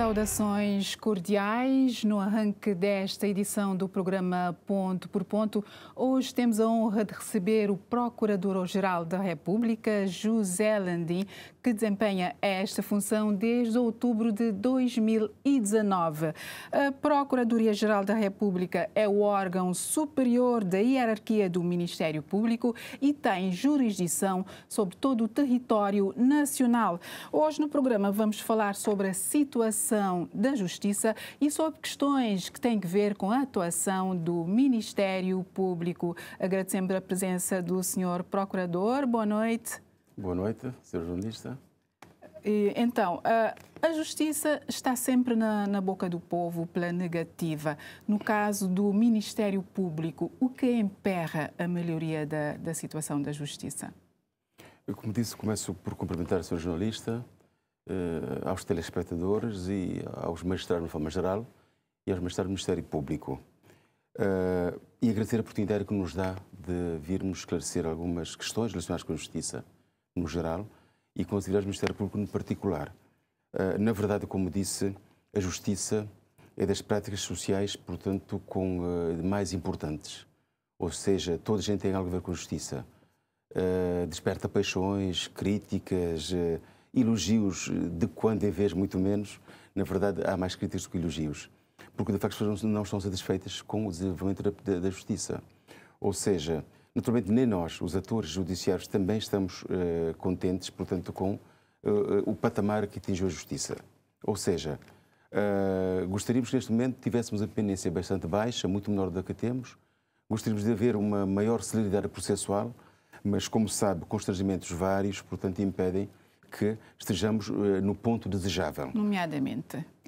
Saudações cordiais no arranque desta edição do programa Ponto por Ponto. Hoje temos a honra de receber o Procurador-Geral da República, José Landim, que desempenha esta função desde outubro de 2019. A Procuradoria-Geral da República é o órgão superior da hierarquia do Ministério Público e tem jurisdição sobre todo o território nacional. Hoje no programa vamos falar sobre a situação da Justiça e sobre questões que têm que ver com a atuação do Ministério Público. Agradecemos a presença do Sr. Procurador. Boa noite. Boa noite, Sr. Jornalista. Então, a Justiça está sempre na boca do povo pela negativa. No caso do Ministério Público, o que emperra a melhoria da situação da Justiça? Eu, como disse, começo por cumprimentar o Sr. Jornalista, aos telespectadores e aos magistrados de forma geral e aos magistrados do Ministério Público. E agradecer a oportunidade que nos dá de virmos esclarecer algumas questões relacionadas com a Justiça no geral e com as atividades do Ministério Público no particular. Na verdade, como disse, a Justiça é das práticas sociais, portanto, mais importantes. Ou seja, toda a gente tem algo a ver com a Justiça. Desperta paixões, críticas, elogios de quando em vez, muito menos. Na verdade, há mais críticas do que elogios, porque de facto as pessoas não estão satisfeitas com o desenvolvimento da Justiça. Ou seja, naturalmente nem nós, os atores judiciários, também estamos contentes, portanto, com o patamar que atingiu a Justiça. Ou seja, gostaríamos que neste momento tivéssemos a pendência bastante baixa, muito menor da que temos. Gostaríamos de haver uma maior celeridade processual, mas, como sabe, constrangimentos vários, portanto, impedem que estejamos no ponto desejável.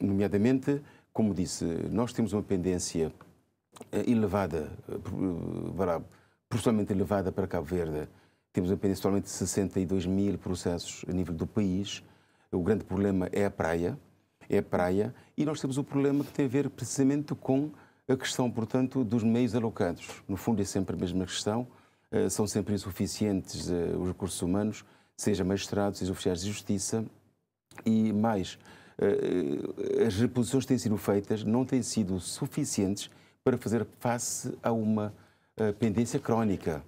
Nomeadamente, como disse, nós temos uma pendência elevada, processualmente elevada para Cabo Verde. Temos uma pendência totalmente de 62 mil processos a nível do país. O grande problema é a Praia. E nós temos o problema que tem a ver precisamente com a questão, portanto, dos meios alocados. No fundo é sempre a mesma questão. São sempre insuficientes os recursos humanos, seja magistrados, seja oficiais de justiça, e mais, as reposições que têm sido feitas não têm sido suficientes para fazer face a uma pendência crónica.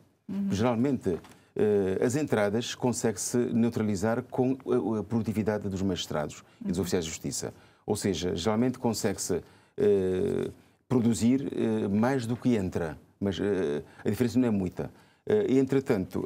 Geralmente, as entradas consegue-se neutralizar com a produtividade dos magistrados e dos oficiais de justiça. Ou seja, geralmente consegue-se produzir mais do que entra, mas a diferença não é muita. Entretanto,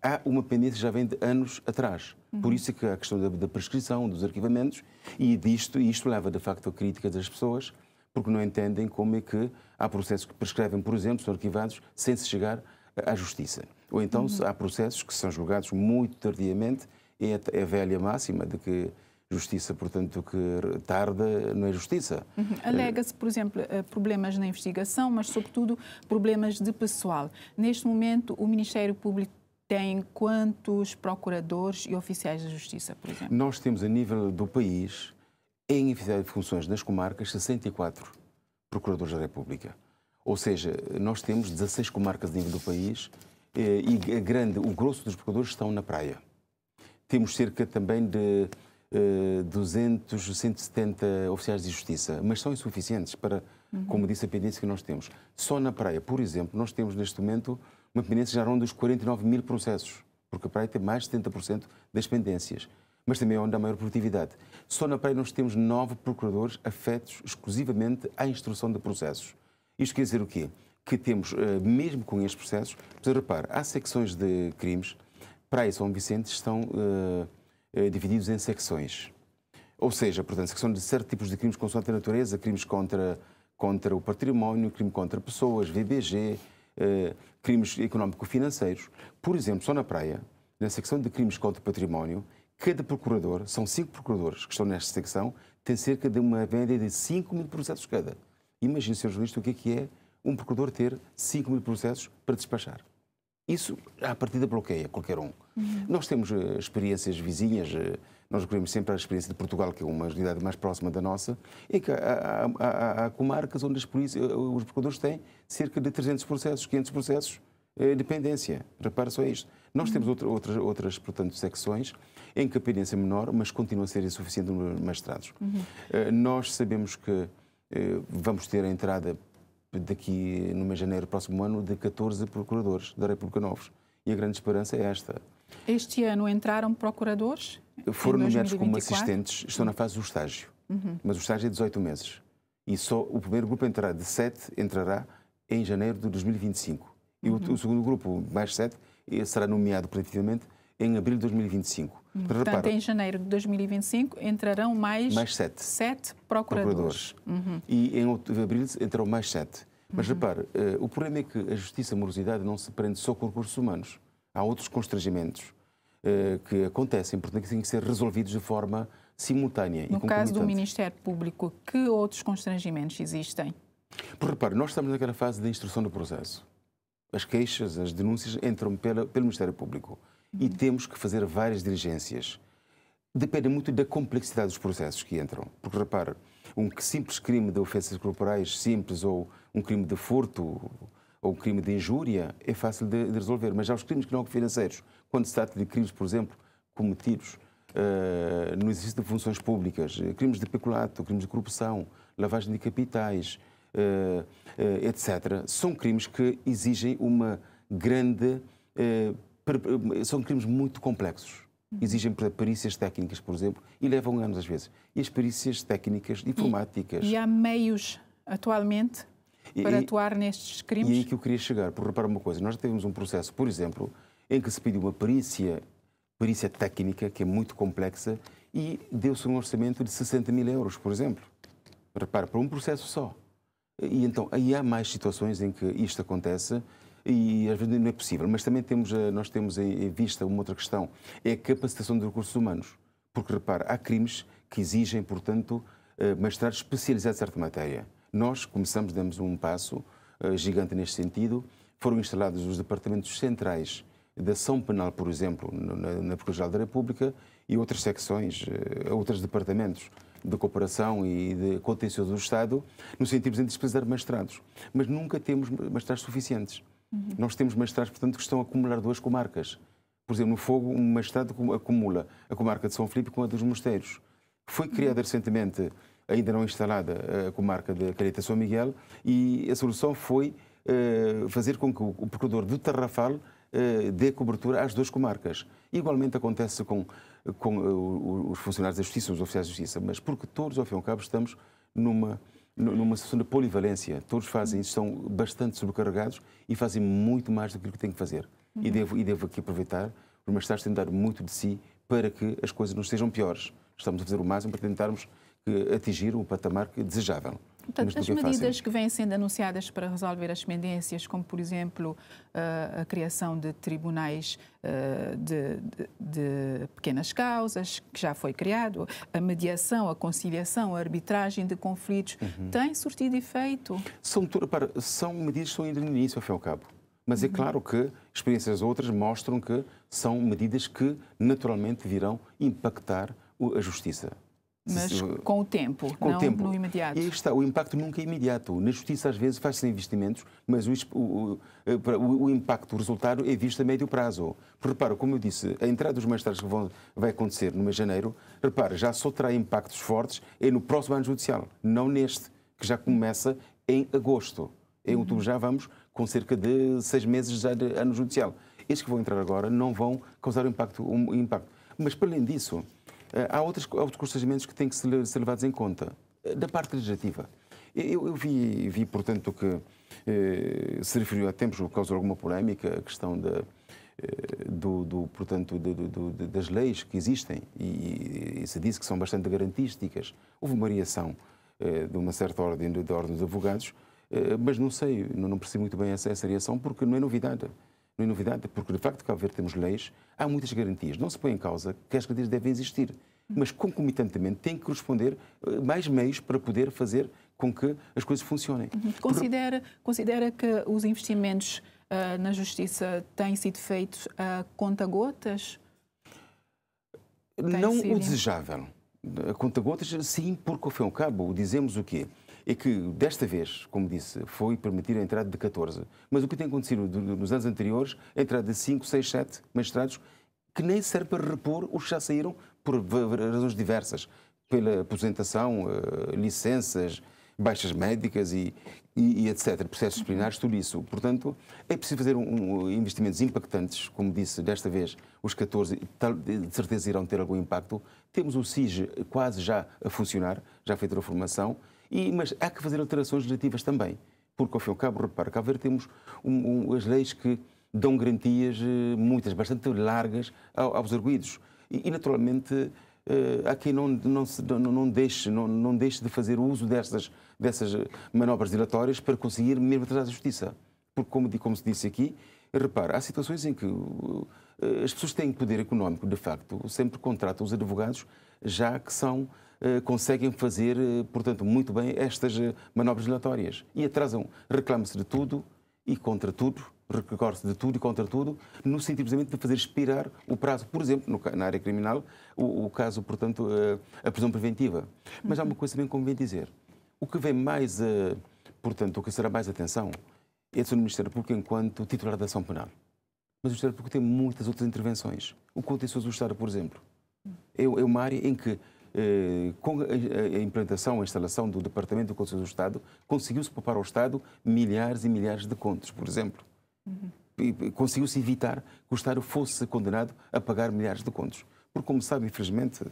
há uma pendência que já vem de anos atrás. Por isso é que há a questão da prescrição, dos arquivamentos, e isto leva, de facto, a crítica das pessoas, porque não entendem como é que há processos que prescrevem, por exemplo, são arquivados sem se chegar à justiça. Ou então há processos que são julgados muito tardiamente, e é a velha máxima de que justiça, portanto, que tarda, não é justiça. Alega-se, por exemplo, problemas na investigação, mas, sobretudo, problemas de pessoal. Neste momento, o Ministério Público tem quantos procuradores e oficiais da Justiça, por exemplo? Nós temos, a nível do país, em efetividade de funções nas comarcas, 64 procuradores da República. Ou seja, nós temos 16 comarcas a nível do país e o grosso dos procuradores estão na Praia. Temos cerca também de 170 oficiais de justiça, mas são insuficientes para, como disse, a pendência que nós temos. Só na Praia, por exemplo, nós temos neste momento uma pendência já ronda dos 49 mil processos, porque a Praia tem mais de 70% das pendências, mas também é onde há maior produtividade. Só na Praia nós temos 9 procuradores afetos exclusivamente à instrução de processos. Isto quer dizer o quê? Que temos, mesmo com estes processos, repare, há secções de crimes, Praia e São Vicente estão divididos em secções. Ou seja, portanto, secção de certos tipos de crimes consoante a natureza, crimes contra o património, crime contra pessoas, VBG, crimes económico-financeiros. Por exemplo, só na Praia, na secção de crimes contra o património, cada procurador, são 5 procuradores que estão nesta secção, tem cerca de uma média de 5 mil processos cada. Imagine, Sr. Jornalista, o que é um procurador ter 5 mil processos para despachar. Isso, à partida, bloqueia qualquer um. Nós temos experiências vizinhas, nós recorremos sempre à experiência de Portugal, que é uma realidade mais próxima da nossa, e que há comarcas onde os procuradores têm cerca de 300 processos, 500 processos de pendência. Repara só isto. Nós temos outras, portanto, secções em que a perícia é menor, mas continua a ser insuficiente no número de magistrados. Nós sabemos que vamos ter a entrada daqui no mês de janeiro do próximo ano de 14 procuradores da República novos. E a grande esperança é esta. Este ano entraram procuradores? Foram nomeados como assistentes, estão na fase do estágio. Mas o estágio é 18 meses. E só o primeiro grupo entrará, de 7, entrará em janeiro de 2025. E o segundo grupo, mais 7, será nomeado preventivamente em abril de 2025. Portanto, repara, em janeiro de 2025 entrarão mais 7 procuradores. E em abril entrarão mais 7. Mas repare, o problema é que a justiça morosidade não se prende só com recursos humanos. Há outros constrangimentos que acontecem, portanto, que têm que ser resolvidos de forma simultânea. No caso do Ministério Público, que outros constrangimentos existem? Porque, repare, nós estamos naquela fase da instrução do processo. As queixas, as denúncias entram pelo Ministério Público e temos que fazer várias diligências. Depende muito da complexidade dos processos que entram. Porque, repare, um simples crime de ofensas corporais simples ou um crime de furto ou um crime de injúria é fácil de resolver, mas há os crimes que não são financeiros. Quando se trata de crimes, por exemplo, cometidos no exercício de funções públicas, crimes de peculato, crimes de corrupção, lavagem de capitais, etc., são crimes que exigem uma grande... são crimes muito complexos. Exigem perícias técnicas, por exemplo, e levam anos às vezes. E as perícias técnicas, informáticas... E há meios atualmente para atuar nestes crimes? E é aí que eu queria chegar, porque repara uma coisa, nós tivemos um processo, por exemplo, em que se pediu uma perícia técnica, que é muito complexa, e deu-se um orçamento de 60.000 euros, por exemplo. Repara, para um processo só. E então, aí há mais situações em que isto acontece e às vezes não é possível. Mas também nós temos em vista uma outra questão, é a capacitação de recursos humanos. Porque, repara, há crimes que exigem, portanto, magistrados especializados em certa matéria. Nós começamos, demos um passo gigante neste sentido. Foram instalados os departamentos centrais de ação penal, por exemplo, na Procuradoria-Geral da República e outras secções, outros departamentos de cooperação e de contencioso do Estado, no sentido de despesar magistrados. Mas nunca temos magistrados suficientes. Nós temos magistrados, portanto, que estão a acumular duas comarcas. Por exemplo, no Fogo, um magistrado acumula a comarca de São Felipe com a dos Mosteiros. Foi criada recentemente, ainda não instalada, a comarca de Calheta São Miguel, e a solução foi fazer com que o procurador do Tarrafal dê cobertura às duas comarcas. Igualmente acontece com os funcionários da Justiça, os oficiais da Justiça, mas porque todos, ao fim e ao cabo, estamos numa situação de polivalência. Todos fazem, estão bastante sobrecarregados e fazem muito mais do que têm que fazer. E devo aqui aproveitar, os magistrados têm de dar muito de si para que as coisas não sejam piores. Estamos a fazer o máximo para tentarmos atingir o patamar que desejável. Portanto, as medidas que vêm sendo anunciadas para resolver as pendências, como, por exemplo, a criação de tribunais de pequenas causas, que já foi criado, a mediação, a conciliação, a arbitragem de conflitos, têm surtido efeito? São medidas que estão indo no início, ao fim e ao cabo. Mas é claro que experiências outras mostram que são medidas que naturalmente virão impactar a justiça. Mas com o tempo, não no imediato. E aí está, o impacto nunca é imediato. Na justiça, às vezes, faz-se investimentos, mas o impacto, o resultado é visto a médio prazo. Porque, repara, como eu disse, a entrada dos magistrados que vai acontecer no mês de janeiro, repara, já só terá impactos fortes no próximo ano judicial, não neste, que já começa em agosto. Em outubro já vamos com cerca de 6 meses já de ano judicial. Estes que vão entrar agora não vão causar um impacto. Mas, para além disso... Há outros constrangimentos que têm que ser levados em conta. Da parte legislativa, eu vi portanto, que se referiu há tempos, causou alguma polémica, a questão das leis que existem e se diz que são bastante garantísticas. Houve uma variação de uma certa ordem, da ordem dos advogados, mas não sei, não percebo muito bem essa variação, porque não é novidade. Não é novidade, porque de facto, Cabo Verde temos leis, há muitas garantias. Não se põe em causa que as garantias devem existir, mas concomitantemente tem que corresponder mais meios para poder fazer com que as coisas funcionem. Considera que os investimentos na Justiça têm sido feitos a conta-gotas? Não o desejável. A conta-gotas, sim, porque ao fim e ao cabo dizemos o quê? é que, desta vez, como disse, foi permitir a entrada de 14. Mas o que tem acontecido nos anos anteriores, a entrada de 5, 6, 7 magistrados, que nem serve para repor os que já saíram por razões diversas, pela aposentação, licenças, baixas médicas e etc., processos disciplinares, tudo isso. Portanto, é preciso fazer investimentos impactantes, como disse, desta vez, os 14, de certeza irão ter algum impacto. Temos o SIJ quase já a funcionar, já feita a formação, mas há que fazer alterações legislativas também, porque, ao fim e ao cabo, repara, Cabo Verde temos as leis que dão garantias, muitas, bastante largas, aos arguidos. E naturalmente, há quem não deixe de fazer uso dessas manobras dilatórias para conseguir mesmo atrasar a justiça. Porque, como se disse aqui, repara, há situações em que as pessoas têm poder económico, de facto, sempre contratam os advogados, já que conseguem fazer, portanto, muito bem estas manobras dilatórias. E atrasam, reclama-se de tudo e contra tudo, recorre-se de tudo e contra tudo, no sentido precisamente de fazer expirar o prazo, por exemplo, na área criminal, o caso, portanto, a prisão preventiva. Mas há uma coisa também como vem dizer. O que vem mais, portanto, o que será mais atenção é do Ministério Público enquanto titular da ação penal. Mas o Ministério Público tem muitas outras intervenções. O contencioso do Estado, por exemplo, é uma área em que, com a implantação, a instalação do Departamento do Conselho do Estado, conseguiu-se poupar ao Estado milhares e milhares de contos, por exemplo. Uhum. Conseguiu-se evitar que o Estado fosse condenado a pagar milhares de contos. Porque, como sabe, infelizmente,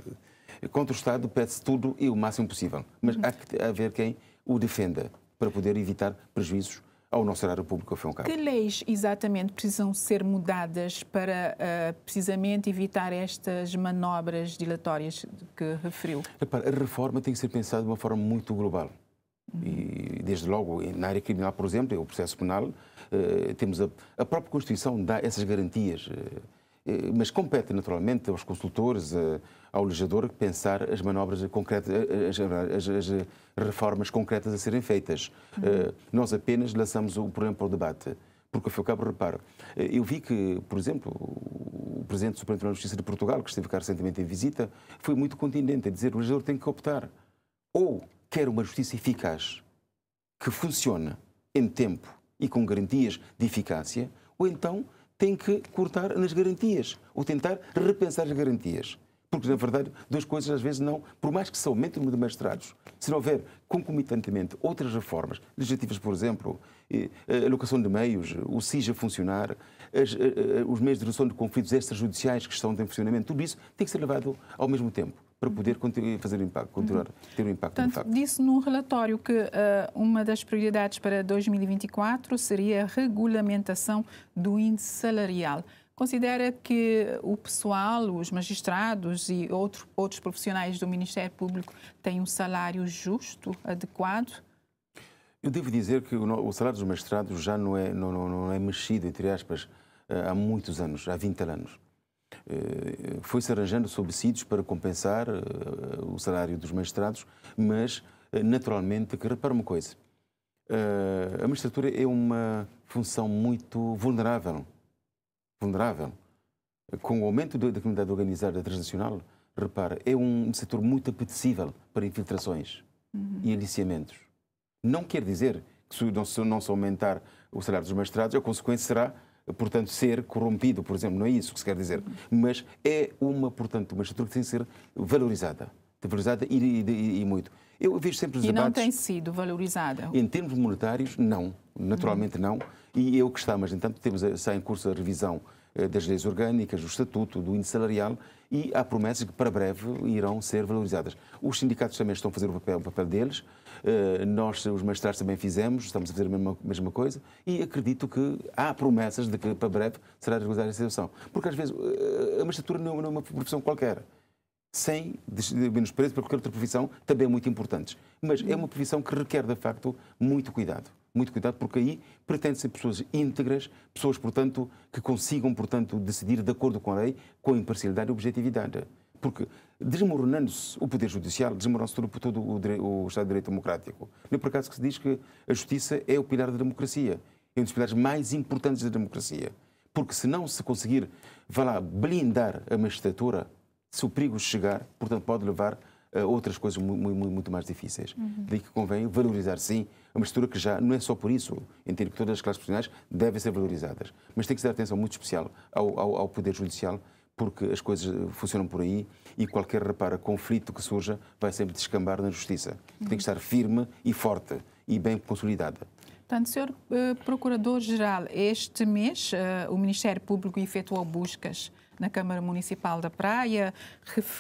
contra o Estado pede-se tudo e o máximo possível. Mas há que haver quem o defenda para poder evitar prejuízos ao nosso erário público, ao fim e ao cabo. Que leis exatamente precisam ser mudadas para precisamente evitar estas manobras dilatórias que referiu? Repara, a reforma tem que ser pensada de uma forma muito global. E, desde logo, na área criminal, por exemplo, é o processo penal, temos a própria Constituição dá essas garantias, mas compete naturalmente aos consultores, ao legislador, pensar as manobras concretas, as reformas concretas a serem feitas. Nós apenas lançamos o problema para o debate, porque, ao fim e ao cabo, reparo, eu vi que, por exemplo, o Presidente do Supremo Tribunal de Justiça de Portugal, que esteve cá recentemente em visita, foi muito contundente a dizer que o legislador tem que optar ou quer uma justiça eficaz, que funcione em tempo e com garantias de eficácia, ou então tem que cortar nas garantias, ou tentar repensar as garantias. Porque, na verdade, duas coisas às vezes não, por mais que se aumente o número de magistrados, se não houver concomitantemente outras reformas, legislativas, por exemplo, a alocação de meios, o SIJ a funcionar, os meios de resolução de conflitos extrajudiciais que estão em funcionamento, tudo isso tem que ser levado ao mesmo tempo, para poder continuar a ter um impacto. Portanto, disse num relatório que uma das prioridades para 2024 seria a regulamentação do índice salarial. Considera que o pessoal, os magistrados e outros profissionais do Ministério Público têm um salário justo, adequado? Eu devo dizer que o salário dos magistrados já não é mexido, entre aspas, há muitos anos, há 20 anos. Foi-se arranjando subsídios para compensar o salário dos magistrados, mas naturalmente, que repara uma coisa, a magistratura é uma função muito vulnerável. Com o aumento da comunidade organizada transnacional, repara, é um setor muito apetecível para infiltrações e aliciamentos. Não quer dizer que se não se aumentar o salário dos magistrados, a consequência será, portanto, ser corrompido, por exemplo, não é isso que se quer dizer, mas é uma estrutura que tem que ser valorizada e muito. Eu vejo sempre os debates... E não tem sido valorizada? Em termos monetários, não, naturalmente não, e eu que está, mas, entanto, está em curso a revisão das leis orgânicas, do estatuto, do índice salarial, e há promessas que para breve irão ser valorizadas. Os sindicatos também estão a fazer o papel deles, nós, os magistrados, também fizemos, estamos a fazer a mesma coisa, e acredito que há promessas de que para breve será regularizada a situação. Porque às vezes a magistratura não é uma profissão qualquer, sem menosprezo para qualquer outra profissão, também muito importantes. Mas é uma profissão que requer, de facto, muito cuidado. Muito cuidado, porque aí pretende ser pessoas íntegras, pessoas, portanto, que consigam, portanto, decidir de acordo com a lei, com imparcialidade e objetividade. Porque desmoronando-se o Poder Judicial, desmorona-se todo o Estado de Direito Democrático. Não é por acaso que se diz que a justiça é o pilar da democracia, é um dos pilares mais importantes da democracia. Porque se não se conseguir, blindar a magistratura, se o perigo chegar, portanto, pode levar outras coisas muito mais difíceis. Daí que convém valorizar, sim, a mistura, que já não é só por isso, entendo que todas as classes profissionais devem ser valorizadas, mas tem que se dar atenção muito especial ao Poder Judicial, porque as coisas funcionam por aí e qualquer reparo, conflito que surja, vai sempre descambar na Justiça. Tem que estar firme e forte e bem consolidada. Portanto, Sr. Procurador-Geral, este mês o Ministério Público efetuou buscas na Câmara Municipal da Praia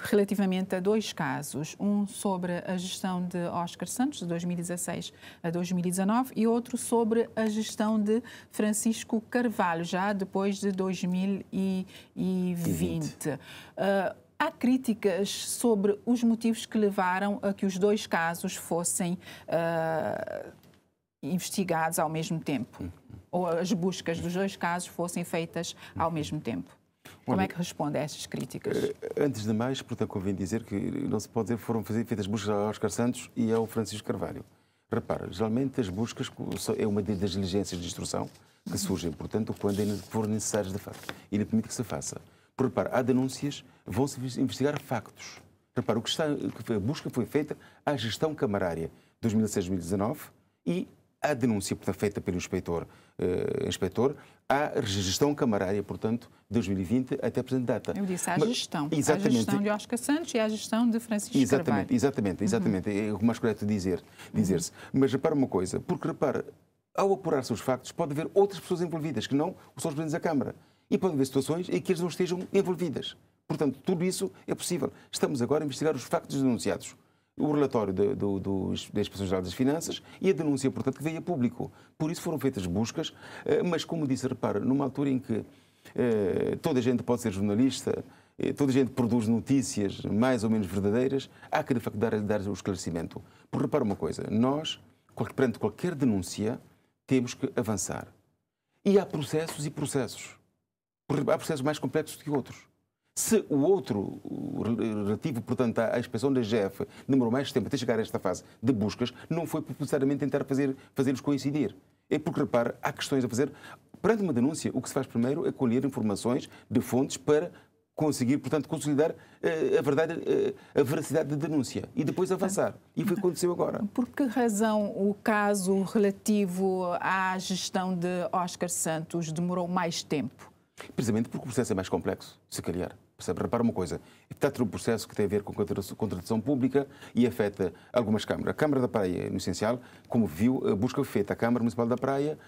relativamente a dois casos, um sobre a gestão de Oscar Santos, de 2016 a 2019, e outro sobre a gestão de Francisco Carvalho, já depois de 2020. Há críticas sobre os motivos que levaram a que os dois casos fossem investigados ao mesmo tempo, ou as buscas dos dois casos fossem feitas ao mesmo tempo. Como é que responde a estas críticas? Antes de mais, portanto, convém dizer que não se pode dizer que foram feitas buscas ao Oscar Santos e ao Francisco Carvalho. Repara, geralmente as buscas é uma das diligências de instrução que surgem, portanto, quando forem necessárias de facto. Ele permite que se faça. Por repara, há denúncias, vão-se investigar factos. Repara, a busca foi feita à gestão camarária de 2016-2019 e à denúncia feita pelo inspetor, à gestão camarária, portanto, 2020 até a presente data. Eu disse à gestão. Exatamente. A gestão de Oscar Santos e à gestão de Francisco Carvalho. Exatamente. É o mais correto dizer-se. Mas repara uma coisa, porque repara, ao apurar-se os factos, pode haver outras pessoas envolvidas, que não são os presidentes da Câmara. E pode haver situações em que eles não estejam envolvidas. Portanto, tudo isso é possível. Estamos agora a investigar os factos denunciados. O relatório da Inspeção Geral das Finanças e a denúncia, portanto, que veio a público. Por isso foram feitas buscas, mas, como disse, repara, numa altura em que toda a gente pode ser jornalista, toda a gente produz notícias mais ou menos verdadeiras, há que, de facto, dar o esclarecimento. Porque, repara uma coisa, nós, perante qualquer denúncia, temos que avançar. E há processos e processos. Há processos mais complexos que outros. Se o outro, relativo, portanto, à inspeção da GF, demorou mais tempo até chegar a esta fase de buscas, não foi necessariamente tentar fazê-los coincidir. É porque, repara, há questões a fazer. Perante uma denúncia, o que se faz primeiro é colher informações de fontes para conseguir, portanto, consolidar a verdade, a veracidade da denúncia e depois avançar. E foi o que aconteceu agora. Por que razão o caso relativo à gestão de Oscar Santos demorou mais tempo? Precisamente porque o processo é mais complexo, se calhar. Percebe? Repara uma coisa, trata-se de um processo que tem a ver com contratação pública e afeta algumas câmaras. A Câmara da Praia, no essencial, como viu, a busca feita à Câmara Municipal da Praia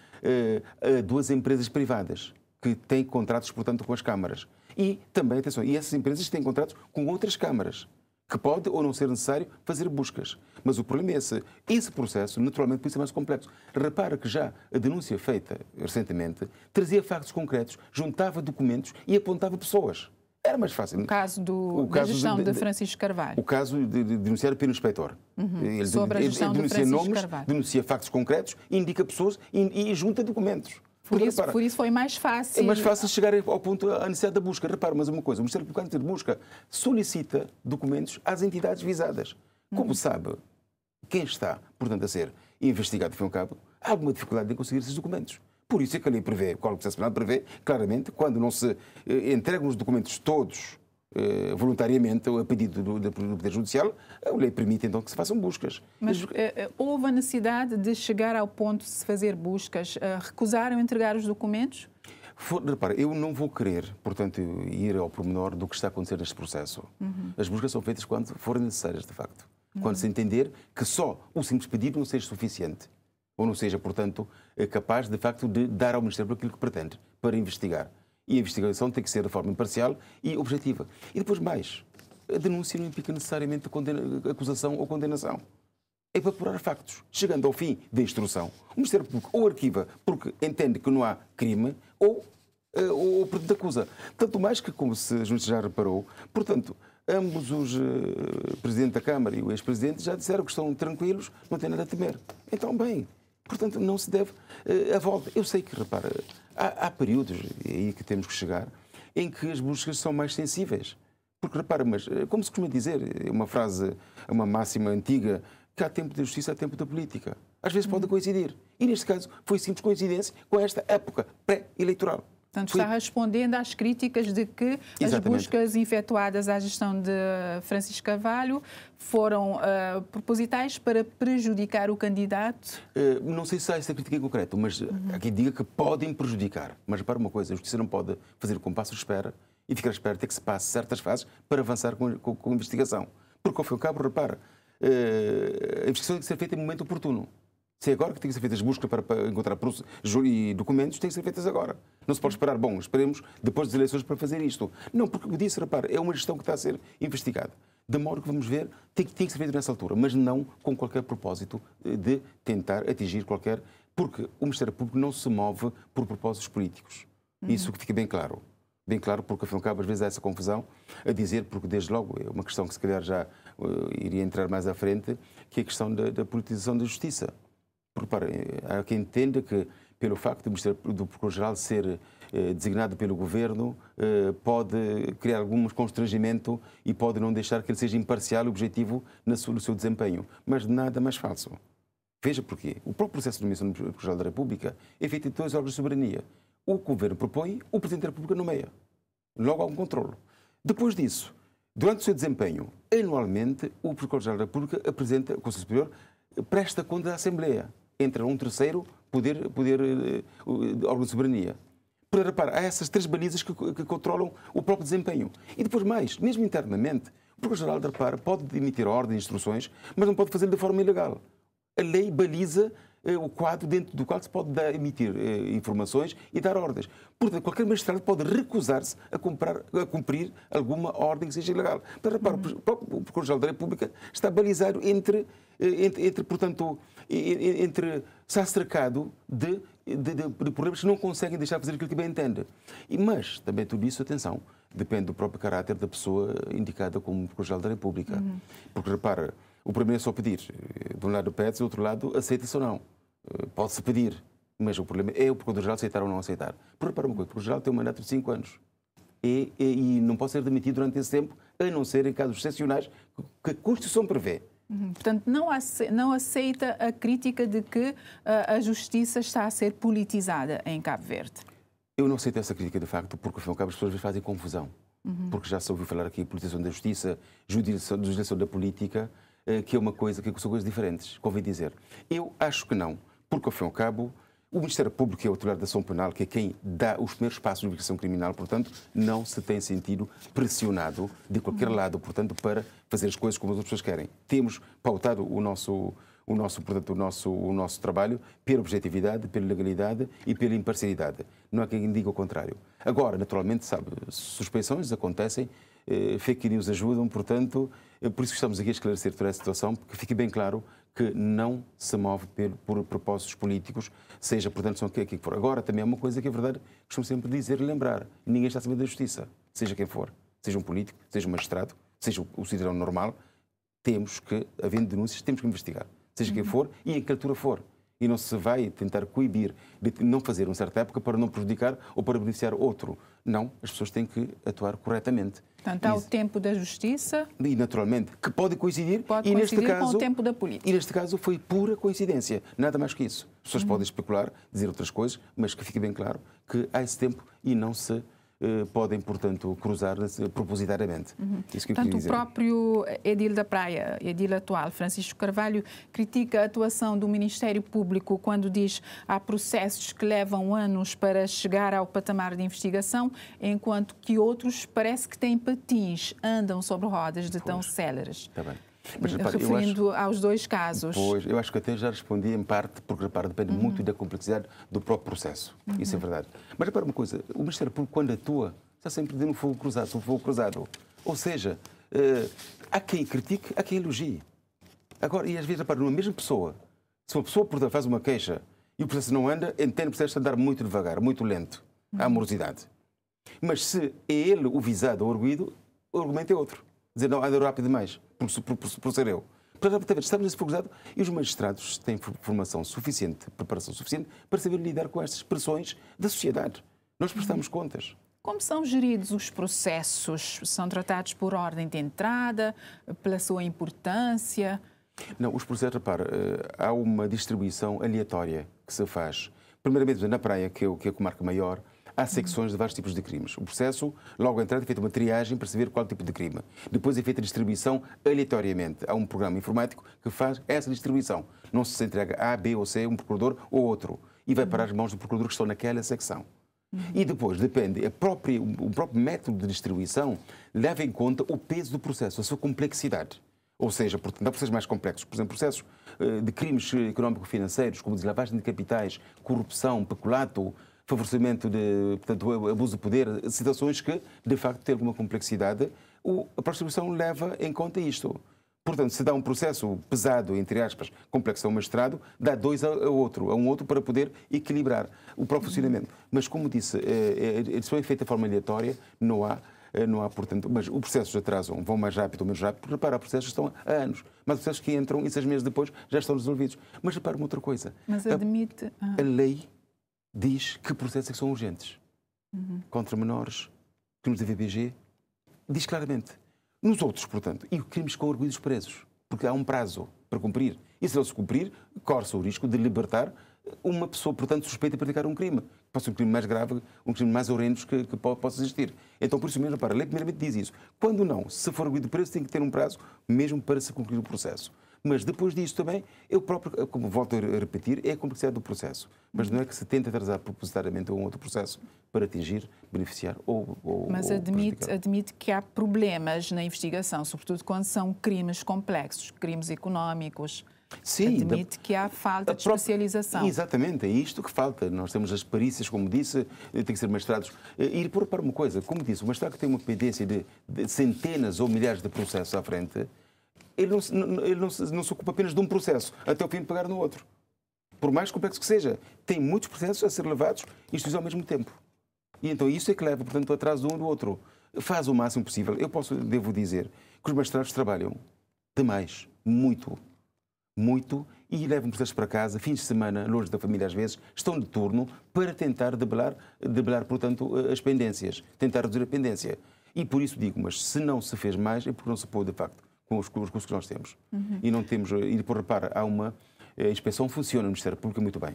a duas empresas privadas que têm contratos, portanto, com as câmaras. E também, atenção, e essas empresas têm contratos com outras câmaras, que pode ou não ser necessário fazer buscas. Mas o problema é esse. Esse processo, naturalmente, por isso é mais complexo. Repara que já a denúncia feita recentemente trazia factos concretos, juntava documentos e apontava pessoas. Era mais fácil. O caso da gestão de Francisco Carvalho. O caso de denunciar pelo inspetor. Sobre a gestão de Francisco Carvalho. Denuncia nomes, denuncia factos concretos, indica pessoas e junta documentos. Por isso foi mais fácil. É mais fácil chegar ao ponto, à necessidade da busca. Repare, mas uma coisa, o Ministério Público, antes de busca, solicita documentos às entidades visadas. Como sabe quem está, portanto, a ser investigado, por um cabo, há alguma dificuldade em conseguir esses documentos. Por isso é que a lei prevê, o Código de Processo Penal prevê, claramente, quando não se entregam os documentos todos voluntariamente ou a pedido do Poder Judicial, a lei permite então que se façam buscas. Mas houve a necessidade de chegar ao ponto de se fazer buscas? Recusaram entregar os documentos? Repara, eu não vou querer, portanto, ir ao pormenor do que está a acontecer neste processo. As buscas são feitas quando forem necessárias, de facto. Quando se entender que só o simples pedido não seja suficiente, ou não seja, portanto, capaz, de facto, de dar ao Ministério aquilo que pretende, para investigar. E a investigação tem que ser de forma imparcial e objetiva. E depois mais, a denúncia não implica necessariamente acusação ou condenação. É para apurar factos. Chegando ao fim da instrução, o Ministério Público ou arquiva porque entende que não há crime ou portanto, acusa. Tanto mais que, como se já reparou, portanto, ambos os Presidente da Câmara e o Ex-Presidente já disseram que estão tranquilos, não têm nada a temer. Então, bem, portanto, não se deve à volta. Eu sei que, repara, há períodos, e é aí que temos que chegar, em que as buscas são mais sensíveis. Porque, repara, mas, como se costuma dizer, é uma frase, uma máxima antiga, que há tempo da justiça, há tempo da política. Às vezes pode coincidir. E, neste caso, foi simples coincidência com esta época pré-eleitoral. Portanto, está respondendo às críticas de que as buscas efetuadas à gestão de Francisco Carvalho foram propositais para prejudicar o candidato? Não sei se há essa crítica em concreto, mas aqui diga que podem prejudicar. Mas repara uma coisa, a Justiça não pode fazer o compasso de espera e ficar à espera de que se passe certas fases para avançar com a investigação. Porque, ao fim e ao cabo, repara, a investigação tem que ser feita em momento oportuno. Se é agora que tem que ser feitas as buscas para encontrar e documentos, tem que ser feitas agora. Não se pode esperar, bom, esperemos depois das eleições para fazer isto. Não, porque o disse, repare, é uma gestão que está a ser investigada. De modo que vamos ver, tem que ser feita nessa altura, mas não com qualquer propósito de tentar atingir qualquer... Porque o Ministério Público não se move por propósitos políticos. Isso que fica bem claro. Bem claro, porque afinal às vezes há essa confusão a dizer, porque desde logo é uma questão que se calhar já iria entrar mais à frente, que é a questão da politização da justiça. Reparem, há quem entenda que, pelo facto do Procurador-Geral ser designado pelo Governo, pode criar algum constrangimento e pode não deixar que ele seja imparcial e objetivo no seu desempenho. Mas nada mais falso. Veja porquê. O próprio processo de nomeação do Procurador-Geral da República é feito em dois órgãos de soberania. O que o Governo propõe, o Presidente da República nomeia. Logo há um controlo. Depois disso, durante o seu desempenho, anualmente, o Procurador-Geral da República apresenta, o Conselho Superior presta conta à Assembleia. Entra um terceiro órgão de soberania. Para reparar, há essas três balizas que controlam o próprio desempenho. E depois mais, mesmo internamente, o Procurador-Geral da República pode emitir ordens e instruções, mas não pode fazê-lo de forma ilegal. A lei baliza o quadro dentro do qual se pode emitir informações e dar ordens. Portanto, qualquer magistrado pode recusar-se a cumprir alguma ordem que seja ilegal. Para reparar, o próprio Procurador-Geral da República está balizado entre está cercado de problemas que não conseguem deixar fazer aquilo que bem entende. Mas, também tudo isso, atenção, depende do próprio caráter da pessoa indicada como Procurador-Geral da República. Porque, repara, o primeiro é só pedir. De um lado pede-se, do outro lado aceita-se ou não. Pode-se pedir, mas o problema é o Procurador-Geral aceitar ou não aceitar. Porque, repara uma coisa, o Procurador-Geral tem um mandato de 5 anos. E não pode ser demitido durante esse tempo, a não ser em casos excepcionais que a Constituição prevê. Portanto, não aceita a crítica de que a justiça está a ser politizada em Cabo Verde. Eu não aceito essa crítica, de facto, porque, afinal de contas, as pessoas fazem confusão. Porque já se ouviu falar aqui de politização da justiça, judicialização da política, que é uma coisa, que são coisas diferentes, convém dizer. Eu acho que não, porque, afinal de contas, o Ministério Público, que é o titular da ação penal, que é quem dá os primeiros passos de investigação criminal, portanto, não se tem sentido pressionado de qualquer lado, portanto, para fazer as coisas como as outras pessoas querem. Temos pautado o nosso trabalho pela objetividade, pela legalidade e pela imparcialidade. Não há quem diga o contrário. Agora, naturalmente, sabe, suspeições acontecem, fake news ajudam, portanto, por isso que estamos aqui a esclarecer toda a situação, porque fique bem claro que não se move por propósitos políticos, seja, portanto, são quem for. Agora, também é uma coisa que é verdade, costumo sempre dizer e lembrar, ninguém está acima da justiça, seja quem for, seja um político, seja um magistrado, seja o cidadão normal, temos que, havendo denúncias, temos que investigar, seja quem for e em que altura for. E não se vai tentar coibir de não fazer uma certa época para não prejudicar ou para beneficiar outro. Não, as pessoas têm que atuar corretamente. Portanto, há o tempo da justiça... E, naturalmente, que pode coincidir... Pode coincidir com o tempo da política. E, neste caso, foi pura coincidência. Nada mais que isso. As pessoas podem especular, dizer outras coisas, mas que fique bem claro que há esse tempo e não se... podem, portanto, cruzar propositariamente. Isso que eu queria dizer. O próprio edil da Praia, edil atual, Francisco Carvalho, critica a atuação do Ministério Público quando diz há processos que levam anos para chegar ao patamar de investigação, enquanto que outros parece que têm patins, andam sobre rodas de tão céleres. Está bem. Mas, repara, referindo aos dois casos. Pois, eu acho que até já respondi em parte, porque repara, depende muito da complexidade do próprio processo. Isso é verdade. Mas repara uma coisa, o Ministério Público, quando atua, está sempre dando fogo cruzado. Ou seja, há quem critique, há quem elogie. Agora, e às vezes, repara, numa mesma pessoa, se uma pessoa faz uma queixa e o processo não anda, entende o processo andar muito devagar, muito lento, a amorosidade. Mas se é ele o visado ou arguído, o argumento é outro. Dizer, não, anda rápido demais, por ser eu. Estamos nesse focusado e os magistrados têm formação suficiente, preparação suficiente, para saber lidar com estas pressões da sociedade. Nós prestamos contas. Como são geridos os processos? São tratados por ordem de entrada, pela sua importância? Não, os processos, repara, há uma distribuição aleatória que se faz. Primeiramente, na Praia, que é a comarca maior, há secções de vários tipos de crimes. O processo, logo à entrada, é feita uma triagem para saber qual tipo de crime. Depois é feita a distribuição aleatoriamente. Há um programa informático que faz essa distribuição. Não se entrega A, B ou C, um procurador ou outro. E vai para as mãos do procurador que estão naquela secção. E depois, depende, o próprio método de distribuição leva em conta o peso do processo, a sua complexidade. Ou seja, portanto, há processos mais complexos. Por exemplo, processos de crimes económico-financeiros, como deslavagem de capitais, corrupção, peculato, favorecimento de, portanto, abuso de poder, situações que, de facto, têm alguma complexidade, a prostituição leva em conta isto. Portanto, se dá um processo pesado, entre aspas, complexo a um magistrado, dá dois a um outro para poder equilibrar o próprio funcionamento. Mas, como disse, isso é feito de forma aleatória, não há, portanto, mas os processos atrasam, vão mais rápido ou menos rápido, porque repara, processos estão há anos, mas os processos que entram e 6 meses depois já estão resolvidos. Mas repara uma outra coisa. Mas admite... A lei diz que processos são urgentes. Contra menores, crimes da VBG, diz claramente. Nos outros, portanto, e crimes com arguidos presos, porque há um prazo para cumprir. E se não se cumprir, corre-se o risco de libertar uma pessoa, portanto, suspeita de praticar um crime. Pode ser um crime mais grave, um crime mais horrendo que possa existir. Então, por isso mesmo, para a lei primeiramente diz isso. Quando não, se for arguido preso, tem que ter um prazo mesmo para se cumprir o processo. Mas depois disso também, eu próprio, como volto a repetir, é a complexidade do processo. Mas não é que se tente atrasar propositadamente um outro processo para atingir, beneficiar ou Mas admite que há problemas na investigação, sobretudo quando são crimes complexos, crimes económicos. Sim, admite que há falta de especialização. Exatamente, é isto que falta. Nós temos as perícias, como disse, tem que ser magistrados. E por para uma coisa, como disse, o magistrado que tem uma pendência de centenas ou milhares de processos à frente, ele não se ocupa apenas de um processo, até o fim de pagar no outro. Por mais complexo que seja, tem muitos processos a ser levados e estudos ao mesmo tempo. E então isso é que leva, portanto, atrás de um e do outro. Faz o máximo possível. Eu devo dizer que os magistrados trabalham demais, muito, e levam processos para casa, fins de semana, longe da família às vezes, estão de turno para tentar debelar portanto, as pendências, tentar reduzir a pendência. E por isso digo, mas se não se fez mais, é porque não se pôde, de facto, com os recursos que nós temos. E não temos, e depois repara, há uma inspeção funciona no Ministério Público muito bem.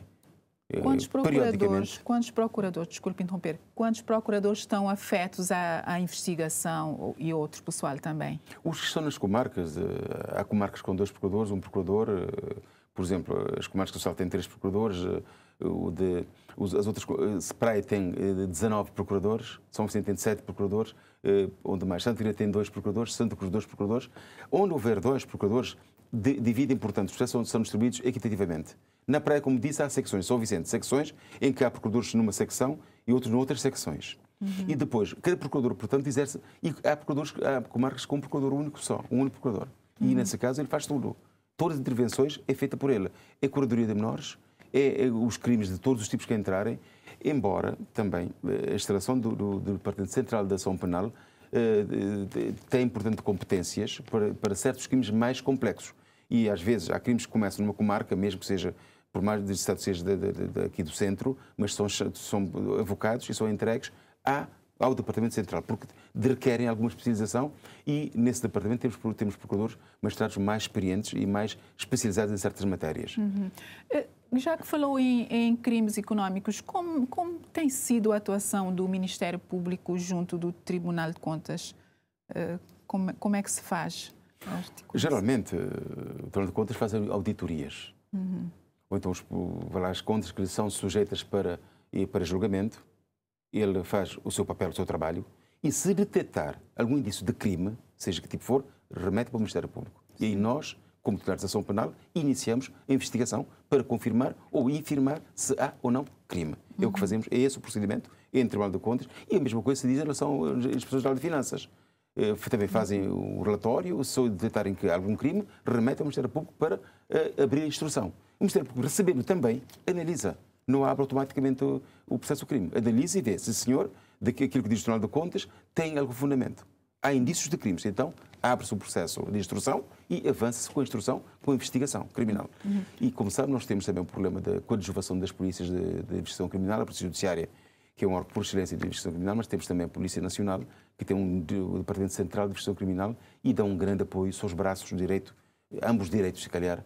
Quantos procuradores estão afetos à investigação e outros pessoal também? Os que estão nas comarcas, há comarcas com 2 procuradores, um procurador, por exemplo, as comarcas do Sal têm 3 procuradores, as outras, Praia tem 19 procuradores, São Vicente tem 7 procuradores, onde mais, Santa Cruz tem 2 procuradores, Santa Cruz 2 procuradores, onde houver 2 procuradores, dividem, portanto, os processos são distribuídos equitativamente. Na Praia, como disse, há secções, São Vicente, secções em que há procuradores numa secção e outros noutras secções. E depois, cada procurador, portanto, exerce... E há comarcas com um procurador único só, um único procurador. E, nesse caso, ele faz tudo. Todas as intervenções é feita por ele. É a curadoria de menores, é os crimes de todos os tipos que entrarem, embora também a instalação do Departamento Central de Ação Penal tem, portanto, competências para certos crimes mais complexos. E às vezes há crimes que começam numa comarca, mesmo que seja, por mais de estado seja aqui do centro, mas são avocados e são entregues ao Departamento Central, porque requerem alguma especialização e nesse Departamento temos procuradores, magistrados mais experientes e mais especializados em certas matérias. Já que falou em crimes económicos, como tem sido a atuação do Ministério Público junto do Tribunal de Contas? Como é que se faz? Geralmente, o Tribunal de Contas faz auditorias. Ou então as contas que lhe são sujeitas para julgamento, ele faz o seu papel, o seu trabalho, e se detectar algum indício de crime, seja que tipo for, remete para o Ministério Público. E aí nós, como titulares de ação penal, iniciamos a investigação para confirmar ou infirmar se há ou não crime. É o que fazemos, é esse o procedimento entre o Tribunal de Contas, e a mesma coisa se diz em relação à Inspeção Geral de Finanças. Também fazem o relatório, se detectarem que há algum crime, remetem ao Ministério Público para abrir a instrução. O Ministério Público, recebendo também, analisa. Não abre automaticamente o processo do crime. Analisa e vê se o senhor, daquilo que diz o Tribunal de Contas, tem algum fundamento. Há indícios de crimes. Então, abre-se o processo de instrução e avança-se com a instrução, com a investigação criminal. E, como sabe, nós temos também o problema da coadjuvação das polícias de investigação criminal, a Polícia Judiciária, que é um órgão por excelência de investigação criminal, mas temos também a Polícia Nacional, que tem o Departamento Central de Investigação Criminal e dá um grande apoio, são os braços do direito, ambos direitos, se calhar,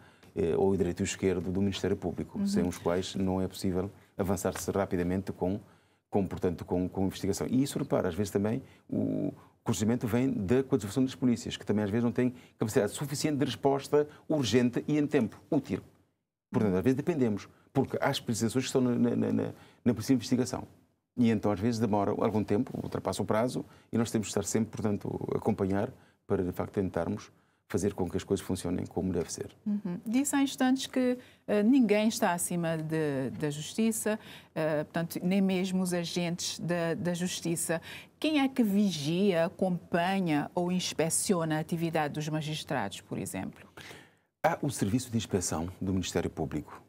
ou o direito esquerdo do Ministério Público, sem os quais não é possível avançar-se rapidamente com com investigação. E isso, repara, às vezes também o constrangimento vem da qualificação das polícias, que também às vezes não têm capacidade suficiente de resposta urgente e em tempo útil. Portanto, às vezes dependemos, porque há especializações que estão na polícia de investigação. E então, às vezes, demora algum tempo, ultrapassa o prazo, e nós temos que estar sempre, portanto, a acompanhar para, de facto, tentarmos fazer com que as coisas funcionem como deve ser. Uhum. Disse há instantes que ninguém está acima da justiça, portanto, nem mesmo os agentes da justiça. Quem é que vigia, acompanha ou inspeciona a atividade dos magistrados, por exemplo? Há o Serviço de Inspeção do Ministério Público,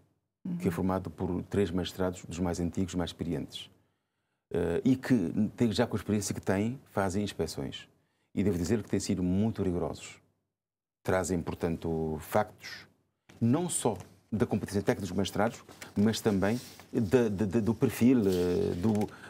uhum, que é formado por 3 magistrados, dos mais antigos, mais experientes. E que, já com a experiência que têm, fazem inspeções. E devo dizer que têm sido muito rigorosos. Trazem, portanto, factos, não só da competência técnica dos magistrados, mas também do perfil,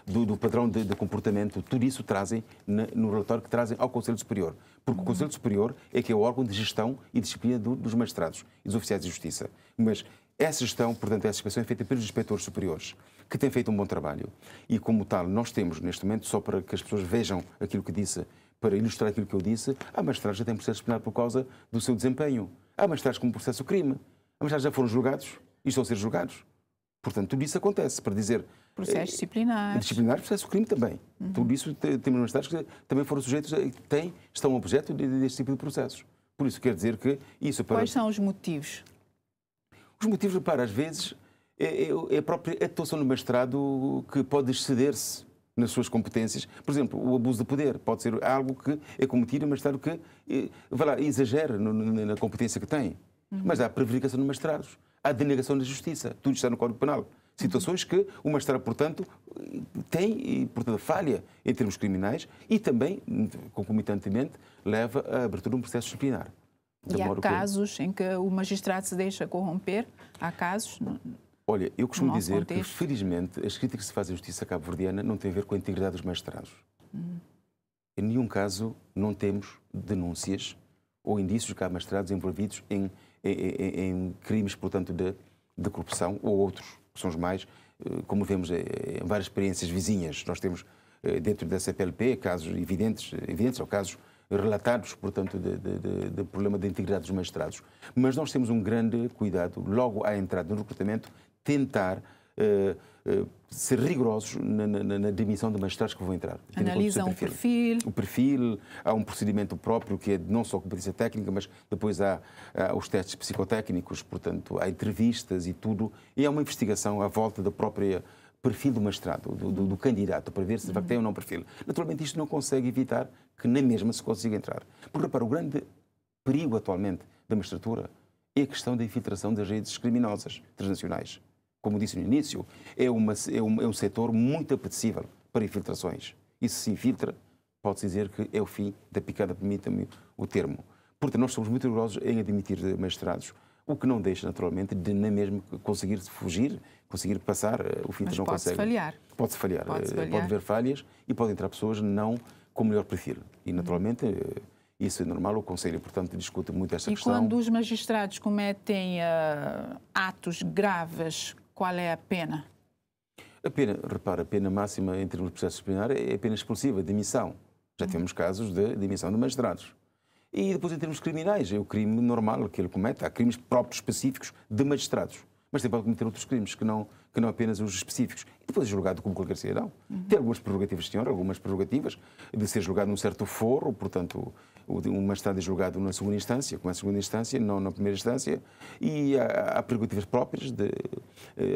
do padrão de comportamento. Tudo isso trazem no relatório que trazem ao Conselho Superior. Porque o Conselho Superior é que é o órgão de gestão e disciplina dos magistrados e dos oficiais de justiça. Mas essa gestão, portanto, essa inspeção é feita pelos inspectores superiores, que têm feito um bom trabalho. E, como tal, nós temos, neste momento, só para que as pessoas vejam aquilo que disse, para ilustrar aquilo que eu disse, há magistrados já têm processo disciplinar por causa do seu desempenho. Há magistrados como processo crime. Há magistrados já foram julgados e estão a ser julgados. Portanto, tudo isso acontece, para dizer... Processos disciplinares. Disciplinares, processo crime também. Uhum. Tudo isso temos magistrados que também foram sujeitos, estão objeto deste tipo de processos. Por isso, quer dizer que isso para... Quais são os motivos? Os motivos, repara, às vezes, é a própria atuação do magistrado que pode exceder-se nas suas competências. Por exemplo, o abuso de poder pode ser algo que é cometido, mas claro que exagera na competência que tem. Uhum. Mas há prevaricação dos magistrados, há denegação da justiça, tudo está no Código Penal. Situações que o magistrado, portanto, tem, portanto, falha em termos criminais e também, concomitantemente, leva à abertura de um processo disciplinar. E há casos em que o magistrado se deixa corromper? Há casos? Olha, eu costumo dizer que, felizmente, as críticas que se fazem à justiça cabo-verdiana não têm a ver com a integridade dos magistrados. Em nenhum caso não temos denúncias ou indícios que há magistrados envolvidos em crimes, portanto, de corrupção ou outros, que são os mais, como vemos em várias experiências vizinhas. Nós temos, dentro da CPLP, casos evidentes ou casos relatados, portanto, de problema de integridade dos magistrados. Mas nós temos um grande cuidado, logo à entrada no recrutamento, tentar ser rigorosos na demissão de magistrados que vão entrar. Analisam o perfil. O perfil, há um procedimento próprio que é não só competência técnica, mas depois há os testes psicotécnicos, portanto, há entrevistas e tudo, e há uma investigação à volta da própria perfil do magistrado, do candidato, para ver se de facto tem ou não perfil. Naturalmente, isto não consegue evitar que na mesma se consiga entrar. Porque, repara, o grande perigo atualmente da magistratura é a questão da infiltração das redes criminosas transnacionais. Como disse no início, é um setor muito apetecível para infiltrações. E se se infiltra, pode-se dizer que é o fim da picada, permita-me o termo. Portanto, nós somos muito rigorosos em admitir magistrados, o que não deixa, naturalmente, de nem mesmo conseguir fugir, conseguir passar, o filtro não consegue. Pode-se falhar. Pode haver falhas e podem entrar pessoas não com o melhor perfil. E, naturalmente, isso é normal, o Conselho, portanto, discute muito esta questão. E quando os magistrados cometem atos graves, qual é a pena? A pena, repara, a pena máxima em termos de processo disciplinar é a pena expulsiva, demissão. Já temos casos de demissão de magistrados. E depois, em termos criminais, é o crime normal que ele comete. Há crimes próprios específicos de magistrados. Mas também pode cometer outros crimes, que não apenas os específicos. E depois é julgado como qualquer cidadão. Tem algumas prerrogativas, senhor, algumas prerrogativas de ser julgado num certo foro. Portanto, um magistrado é julgado na segunda instância, como na segunda instância, não na primeira instância. E há prerrogativas próprias,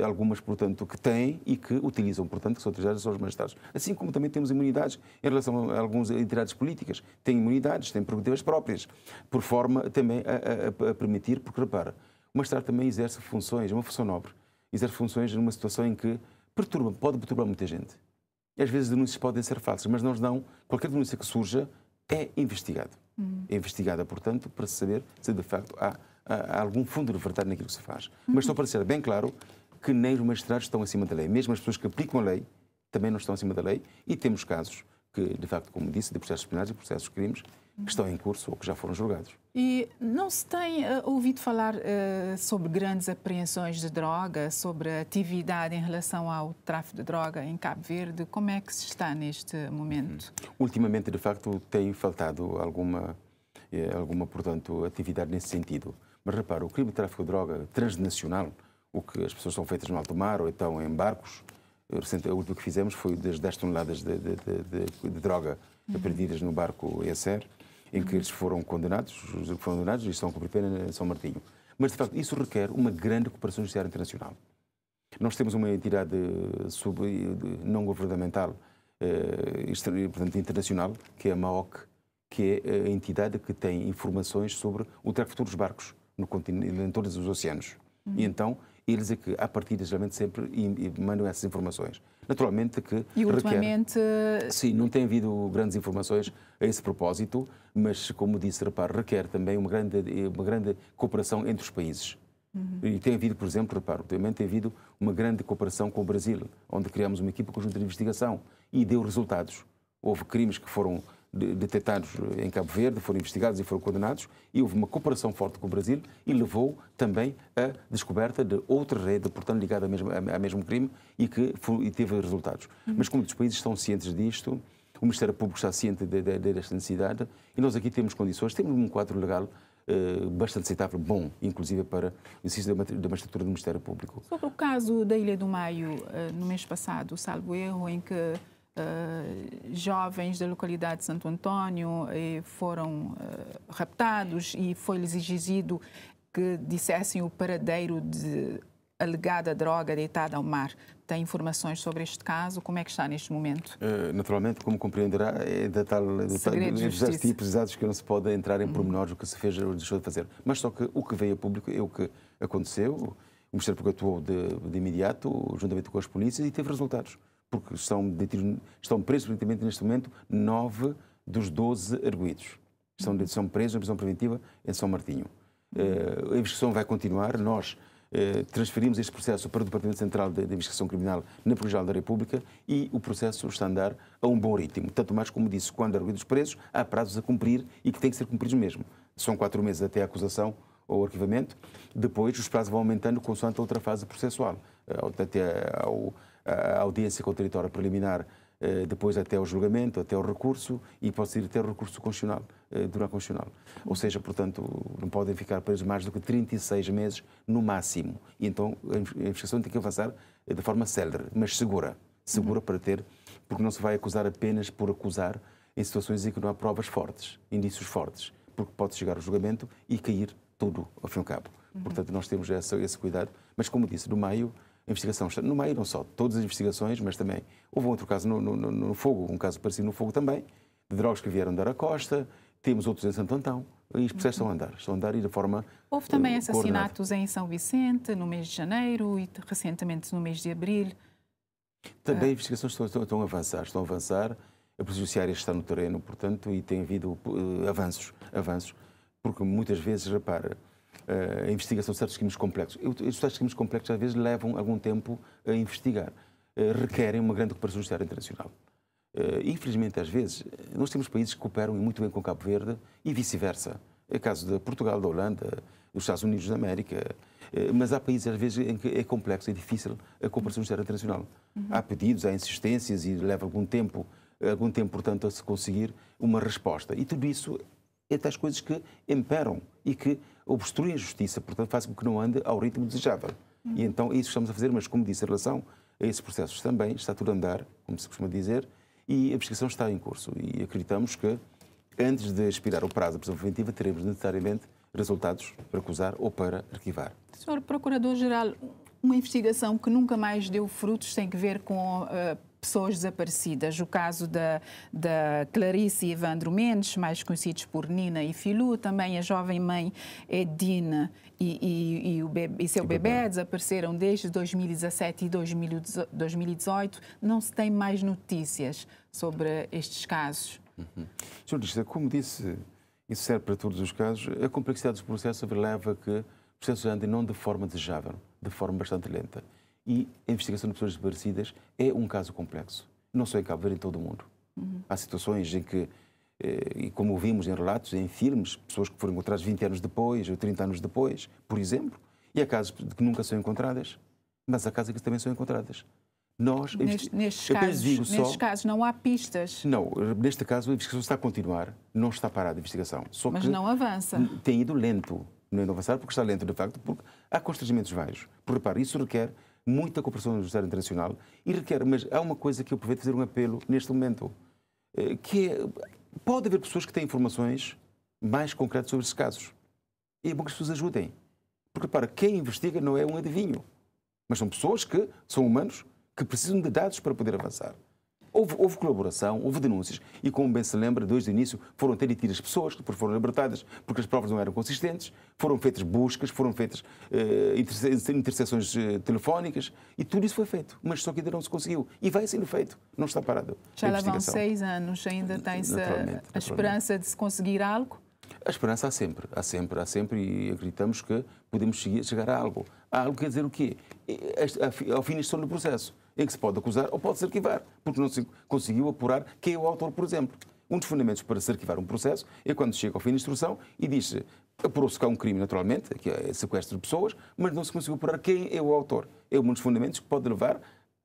algumas, portanto, que têm e que utilizam, portanto, que são utilizadas aos magistrados. Assim como também temos imunidades em relação a algumas entidades políticas. Têm imunidades, têm prerrogativas próprias, por forma também a permitir, porque, repara, o magistrado também exerce funções, é uma função nobre, exerce funções numa situação em que pode perturbar muita gente. E às vezes denúncias podem ser falsas, mas nós não. Qualquer denúncia que surja é investigada. É investigada, portanto, para se saber se de facto há algum fundo de verdade naquilo que se faz. Mas só para ser bem claro que nem os magistrados estão acima da lei. Mesmo as pessoas que aplicam a lei também não estão acima da lei. E temos casos que, de facto, como disse, de processos penais e processos de crimes que estão em curso ou que já foram julgados. E não se tem ouvido falar sobre grandes apreensões de droga, sobre atividade em relação ao tráfico de droga em Cabo Verde? Como é que se está neste momento? Ultimamente, de facto, tem faltado alguma, portanto, atividade nesse sentido. Mas repara, o crime de tráfico de droga transnacional, o que as pessoas são feitas no alto mar ou então em barcos, o último que fizemos foi das 10 toneladas de droga apreendidas no barco ESR, em que eles foram condenados e estão a cumprir pena em São Martinho. Mas, de facto, isso requer uma grande cooperação judiciária internacional. Nós temos uma entidade não governamental, portanto, internacional, que é a MAOC, que é a entidade que tem informações sobre o tráfico dos barcos no continente, em todos os oceanos. E então, eles é que, à partida, geralmente sempre mandam essas informações. Naturalmente que... E ultimamente... Requer, sim, não tem havido grandes informações a esse propósito, mas, como disse, reparo, requer também uma grande cooperação entre os países. E tem havido, por exemplo, reparo, também tem havido uma grande cooperação com o Brasil, onde criamos uma equipa conjunta de investigação e deu resultados. Houve crimes que foram detetados em Cabo Verde, foram investigados e foram condenados, e houve uma cooperação forte com o Brasil e levou também à descoberta de outra rede, portanto, ligada ao mesmo crime e que teve resultados. Mas como os países estão cientes disto, o Ministério Público está ciente desta necessidade e nós aqui temos condições, temos um quadro legal bastante aceitável, bom, inclusive para o exercício de uma estrutura do Ministério Público. Sobre o caso da Ilha do Maio, no mês passado, salvo erro, em que jovens da localidade de Santo António foram raptados e foi-lhes exigido que dissessem o paradeiro de alegada droga deitada ao mar. Tem informações sobre este caso? Como é que está neste momento? Naturalmente, como compreenderá, é de tal tipos exatos que não se pode entrar em pormenores do que se fez ou deixou de fazer. Mas só que o que veio a público é o que aconteceu. O Ministério Público atuou de imediato, juntamente com as polícias, e teve resultados. Porque estão presos preventivamente neste momento 9 dos 12 arguidos. Estão presos na prisão preventiva em São Martinho. A investigação vai continuar. Nós transferimos este processo para o Departamento Central de Investigação Criminal na Procuradoria-Geral da República e o processo está a andar a um bom ritmo. Tanto mais, como disse, quando arguidos presos, há prazos a cumprir e que têm que ser cumpridos mesmo. São 4 meses até a acusação ou arquivamento. Depois, os prazos vão aumentando consoante a outra fase processual. Até a audiência com o território preliminar, depois até o julgamento, até o recurso e pode ir até o recurso constitucional, Tribunal Constitucional. Ou seja, portanto, não podem ficar presos mais do que 36 meses no máximo. E então a investigação tem que avançar de forma célere, mas segura para ter, porque não se vai acusar apenas por acusar em situações em que não há provas fortes, indícios fortes, porque pode chegar ao julgamento e cair tudo ao fim e ao cabo. Portanto, nós temos esse cuidado, mas como disse, do Maio, a investigação está no meio, não só todas as investigações, mas também houve um outro caso no Fogo, um caso parecido no Fogo também, de drogas que vieram dar à costa, temos outros em Santo Antão, e os processos estão a andar e de forma houve também assassinatos coordenada. Em São Vicente, no mês de janeiro e recentemente no mês de abril. Também investigações estão a avançar, a Polícia Judiciária está no terreno, portanto, e tem havido avanços, porque muitas vezes, repara, a investigação de certos crimes complexos. Certos crimes complexos às vezes levam algum tempo a investigar, requerem uma grande cooperação judiciária internacional. Infelizmente, às vezes, nós temos países que cooperam muito bem com Cabo Verde e vice-versa. É o caso de Portugal, da Holanda, dos Estados Unidos da América, mas há países às vezes em que é complexo, é difícil a cooperação judiciária internacional. Há pedidos, há insistências e leva algum tempo, portanto, a se conseguir uma resposta. E tudo isso é tais coisas que imperam e que obstruem a justiça, portanto, faz com que não ande ao ritmo desejável. E então é isso que estamos a fazer, mas como disse, em relação a esses processos também, está tudo a andar, como se costuma dizer, e a investigação está em curso. E acreditamos que, antes de expirar o prazo da prisão preventiva, teremos necessariamente resultados para acusar ou para arquivar. Senhor Procurador-Geral, uma investigação que nunca mais deu frutos tem que ver com... pessoas desaparecidas, o caso da Clarice e Evandro Mendes, mais conhecidos por Nina e Filu, também a jovem mãe Edina e seu bebê desapareceram desde 2017 e 2018. Não se tem mais notícias sobre estes casos. Senhor Ministro, como disse, isso serve para todos os casos, a complexidade dos processos leva que os processos andem não de forma desejável, de forma bastante lenta. E a investigação de pessoas desaparecidas é um caso complexo, não só em Cabo Verde, em todo o mundo. Há situações em que, e como ouvimos em relatos, em filmes, pessoas que foram encontradas 20 anos depois ou 30 anos depois, por exemplo, e há casos de que nunca são encontradas, mas há casos em que também são encontradas. Nós, nestes casos não há pistas. Não, neste caso a investigação está a continuar, não está parada a investigação. Só mas que não avança. Tem ido lento, não é avançar porque está lento de facto, porque há constrangimentos vários. Por reparo, isso requer muita cooperação judiciária internacional e requer, mas há uma coisa que eu aproveito de fazer um apelo neste momento, que é, pode haver pessoas que têm informações mais concretas sobre esses casos. E é bom que as pessoas ajudem. Porque repara, quem investiga não é um adivinho, mas são pessoas que são humanos, que precisam de dados para poder avançar. Houve colaboração, houve denúncias, e como bem se lembra, desde o início foram detidas pessoas, que depois foram libertadas porque as provas não eram consistentes, foram feitas buscas, foram feitas interseções telefónicas, e tudo isso foi feito, mas só que ainda não se conseguiu, e vai sendo feito, não está parado. Já lá vão 6 anos, ainda tens a esperança de se conseguir algo? A esperança há sempre, e acreditamos que podemos chegar a algo. A algo quer dizer o quê? Ao finição do processo, em que se pode acusar ou pode-se arquivar, porque não se conseguiu apurar quem é o autor, por exemplo. Um dos fundamentos para se arquivar um processo é quando chega ao fim da instrução e diz-se, apurou-se que há um crime naturalmente, que é sequestro de pessoas, mas não se conseguiu apurar quem é o autor. É um dos fundamentos que pode levar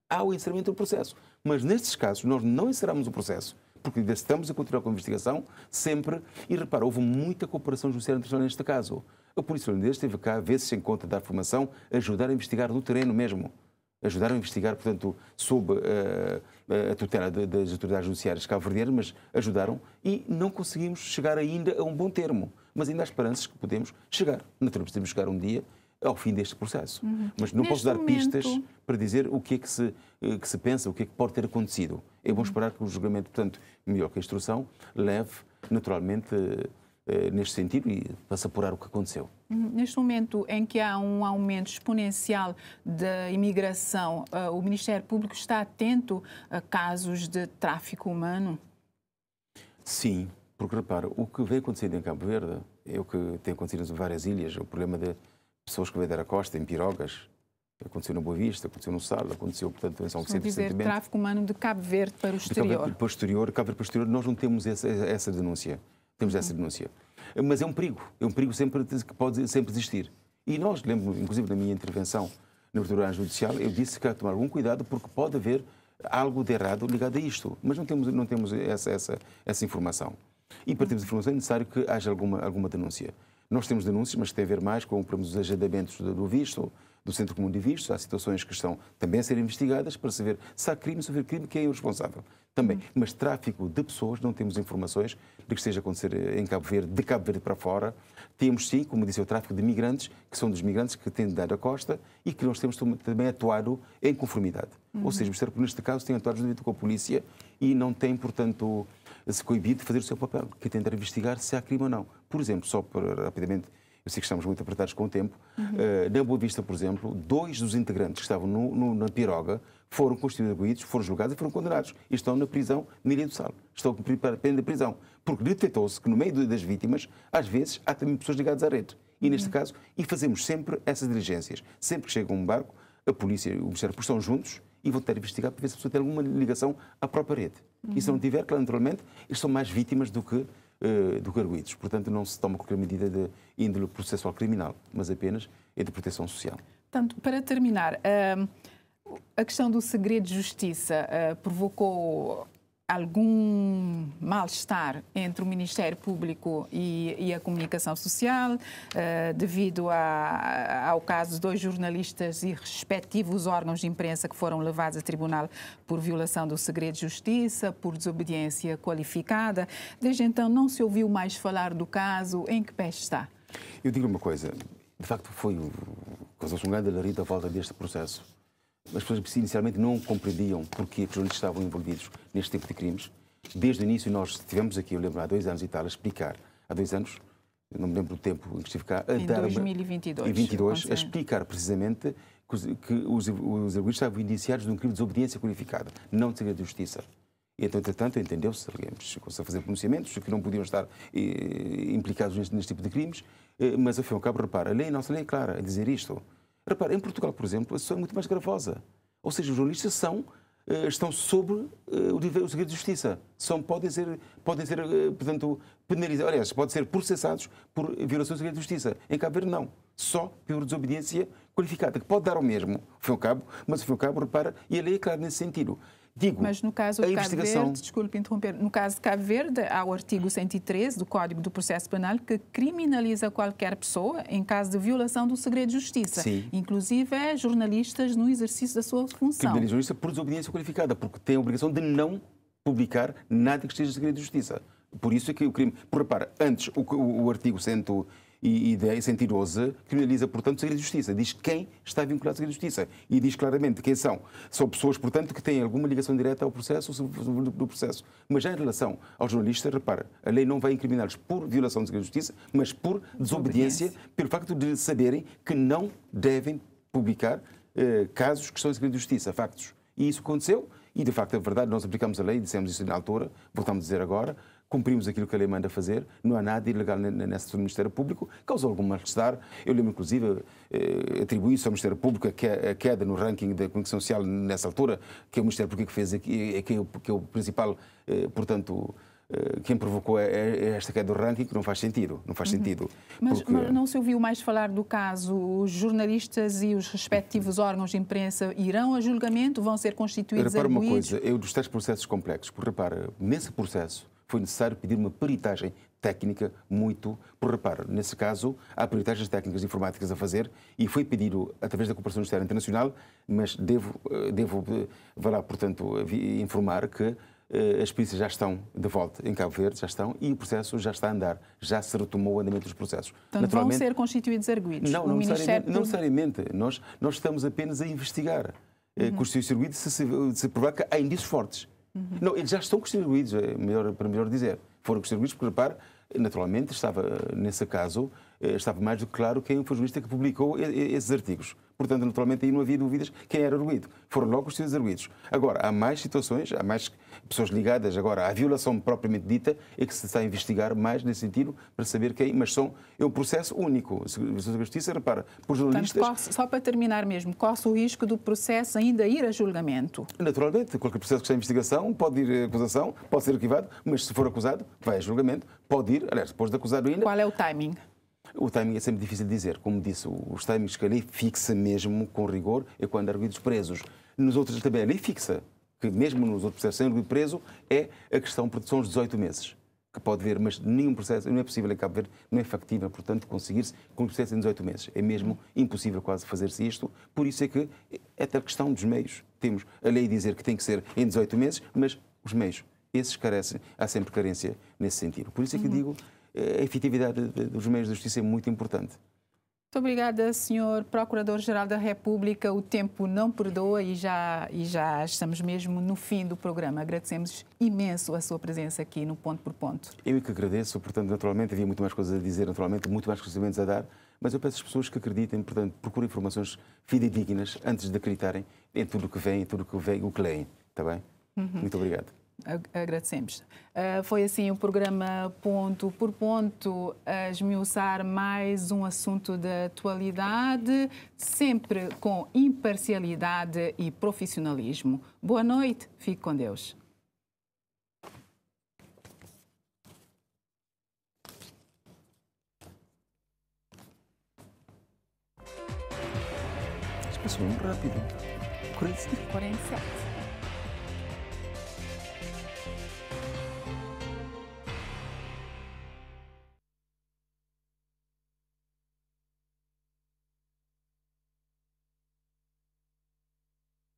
ao encerramento do processo. Mas nestes casos nós não encerramos o processo, porque estamos a continuar com a investigação sempre, e repara, houve muita cooperação judiciária internacional neste caso. A polícia holandesa esteve cá, vezes sem conta de dar formação, ajudar a investigar no terreno mesmo. Ajudaram a investigar, portanto, sob a tutela das autoridades judiciárias cabo-verdianas, mas ajudaram, e não conseguimos chegar ainda a um bom termo. Mas ainda há esperanças que podemos chegar. Naturalmente, podemos chegar um dia ao fim deste processo. Uhum. Mas não posso dar pistas para dizer o que é que se pensa, o que é que pode ter acontecido. É bom esperar que o julgamento, portanto, melhor que a instrução, leve, naturalmente, neste sentido, e passa a apurar o que aconteceu. Neste momento em que há um aumento exponencial da imigração, o Ministério Público está atento a casos de tráfico humano? Sim, porque, repara, o que vem acontecendo em Cabo Verde é o que tem acontecido em várias ilhas, o problema de pessoas que vêm da costa em pirogas. Aconteceu na Boa Vista, aconteceu no Sal, aconteceu, portanto, em São Vicente. Quer dizer, tráfico humano de Cabo Verde para o exterior. Cabo Verde para o exterior, nós não temos essa denúncia. Temos essa denúncia. Mas é um perigo sempre, que pode sempre existir. E nós, lembro, inclusive, da minha intervenção no Tribunal Judicial, eu disse que há que tomar algum cuidado porque pode haver algo de errado ligado a isto. Mas não temos essa informação. E para termos informação é necessário que haja alguma denúncia. Nós temos denúncias, mas tem a ver mais com os agendamentos do visto, do Centro Comum de Vistos. Há situações que estão também a ser investigadas para saber se há crime, se houver crime, quem é o responsável. Também. Mas tráfico de pessoas, não temos informações de que esteja a acontecer em Cabo Verde, de Cabo Verde para fora. Temos sim, como disse, o tráfico de migrantes, que são dos migrantes que têm de dar a costa e que nós temos também atuado em conformidade. Ou seja, o Ministério Público, neste caso, tem atuado juntamente com a polícia e não tem, portanto, se coibido de fazer o seu papel, que é tentar investigar se há crime ou não. Por exemplo, só para, rapidamente, eu sei que estamos muito apertados com o tempo, na Boa Vista, por exemplo, 2 dos integrantes que estavam na piroga foram constituídos, foram julgados e foram condenados. E estão na prisão, na Ilha do Sal. Estão a cumprir pena de prisão. Porque detectou-se que no meio das vítimas, às vezes, há também pessoas ligadas à rede. E neste caso, e fazemos sempre essas diligências. Sempre que chega um barco, a polícia e o Ministério Público estão juntos e vão tentar investigar para ver se a pessoa tem alguma ligação à própria rede. E se não tiver, claro, naturalmente, eles são mais vítimas do que arguidos. Portanto, não se toma qualquer medida de índole processual criminal, mas apenas é de proteção social. Portanto, para terminar, a questão do segredo de justiça provocou algum mal-estar entre o Ministério Público e a comunicação social, devido ao caso de 2 jornalistas e respectivos órgãos de imprensa que foram levados a tribunal por violação do segredo de justiça, por desobediência qualificada. Desde então não se ouviu mais falar do caso. Em que pé está? Eu digo uma coisa, de facto foi um grande alarido à volta deste processo. As pessoas inicialmente não compreendiam porque os jornalistas estavam envolvidos neste tipo de crimes. Desde o início nós estivemos aqui, eu lembro, há 2 anos e tal, a explicar. Há 2 anos, não me lembro do tempo em que estive cá. Em 2022. A explicar precisamente que os arguidos estavam indiciados de um crime de desobediência qualificada, não de segredo de justiça. E, entretanto, entendeu-se, chegou-se a fazer pronunciamentos que não podiam estar implicados neste tipo de crimes. Mas, ao fim e ao cabo, repara, a nossa lei é clara a dizer isto. Repara, em Portugal, por exemplo, a situação é muito mais gravosa. Ou seja, os jornalistas são estão sobre o segredo de justiça. São, podem ser, portanto, penalizados, aliás, podem ser processados por violação do segredo de justiça. Em Cabo Verde, não. Só por desobediência qualificada, que pode dar o mesmo, foi o cabo, mas foi o cabo, repara, e a lei é clara nesse sentido. Digo, mas no caso de Cabo Verde, desculpe interromper, no caso de Cabo Verde, há o artigo 113 do Código do Processo Penal que criminaliza qualquer pessoa em caso de violação do segredo de justiça. Sim. Inclusive é jornalistas no exercício da sua função. Criminaliza jornalista por desobediência qualificada, porque tem a obrigação de não publicar nada que esteja no segredo de justiça. Por isso é que o crime... Por, repara, antes o artigo 112 criminaliza, portanto, o segredo de justiça. Diz quem está vinculado ao segredo de justiça. E diz claramente quem são. São pessoas, portanto, que têm alguma ligação direta ao processo ou sobre o processo. Mas já em relação aos jornalistas, repara, a lei não vai incriminá-los por violação do segredo de justiça, mas por desobediência, pelo facto de saberem que não devem publicar casos que são em segredo de justiça, factos. E isso aconteceu, e de facto é verdade, nós aplicamos a lei, dissemos isso na altura, voltamos a dizer agora, cumprimos aquilo que a lei manda fazer, não há nada ilegal nesse Ministério Público, causou algum mal-estar. Eu lembro, inclusive, atribuí-se ao Ministério Público a queda no ranking da comunicação social nessa altura, que é o Ministério Público que fez, que é o principal, portanto, quem provocou esta queda do ranking, que não faz sentido. Não faz sentido. Mas não se ouviu mais falar do caso? Os jornalistas e os respectivos órgãos de imprensa irão a julgamento, vão ser constituídos arguídos? Repara uma coisa, eu dos tais processos complexos, porque repara, nesse processo, foi necessário pedir uma peritagem técnica muito... Por reparo, nesse caso, há peritagens técnicas informáticas a fazer e foi pedido através da cooperação judiciária internacional, mas devo portanto, informar que as polícias já estão de volta em Cabo Verde, já estão, e o processo já está a andar, já se retomou o andamento dos processos. Então vão ser constituídos arguidos? Não, não necessariamente. Nós estamos apenas a investigar. Constituir-se arguido se provar que há indícios fortes. Não, eles já estão constituídos, para melhor dizer. Foram constituídos porque, repare, naturalmente, nesse caso, estava mais do que claro quem foi o jurista que publicou esses artigos. Portanto, naturalmente, aí não havia dúvidas quem era arguído. Foram logo constituídos arguídos. Agora, há mais situações, há mais pessoas ligadas agora à violação propriamente dita, é que se está a investigar mais nesse sentido para saber quem, mas é um processo único. A justiça, repara, por jornalistas... Portanto, só para terminar mesmo, corre o risco do processo ainda ir a julgamento? Naturalmente, qualquer processo que está em investigação pode ir à acusação, pode ser arquivado, mas se for acusado, vai a julgamento, pode ir, aliás, depois de acusado ainda... Qual é o timing? O timing é sempre difícil de dizer. Como disse, os timings que a lei fixa mesmo, com rigor, é quando há arguidos presos. Nos outros também a lei fixa, que mesmo nos outros processos sem arguido preso, é a questão, são os 18 meses, que pode haver, mas nenhum processo, não é possível em Cabo Verde, não é factível, portanto, conseguir-se com o processo em 18 meses. É mesmo impossível quase fazer-se isto, por isso é que é até a questão dos meios. Temos a lei dizer que tem que ser em 18 meses, mas os meios, esses carecem, há sempre carência nesse sentido. Por isso é que digo... A efetividade dos meios de justiça é muito importante. Muito obrigada, Sr. Procurador-Geral da República. O tempo não perdoa e já estamos mesmo no fim do programa. Agradecemos imenso a sua presença aqui no Ponto por Ponto. Eu que agradeço. Portanto, naturalmente, havia muito mais coisas a dizer, naturalmente, muito mais conhecimentos a dar, mas eu peço às pessoas que acreditem, portanto, procurem informações fidedignas antes de acreditarem em tudo o que vem, o que leem. Está bem? Muito obrigado. Agradecemos. Foi assim o programa Ponto por Ponto, a esmiuçar mais um assunto de atualidade, sempre com imparcialidade e profissionalismo. Boa noite, fique com Deus. Passou muito rápido. 47.